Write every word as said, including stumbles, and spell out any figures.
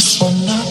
just one night.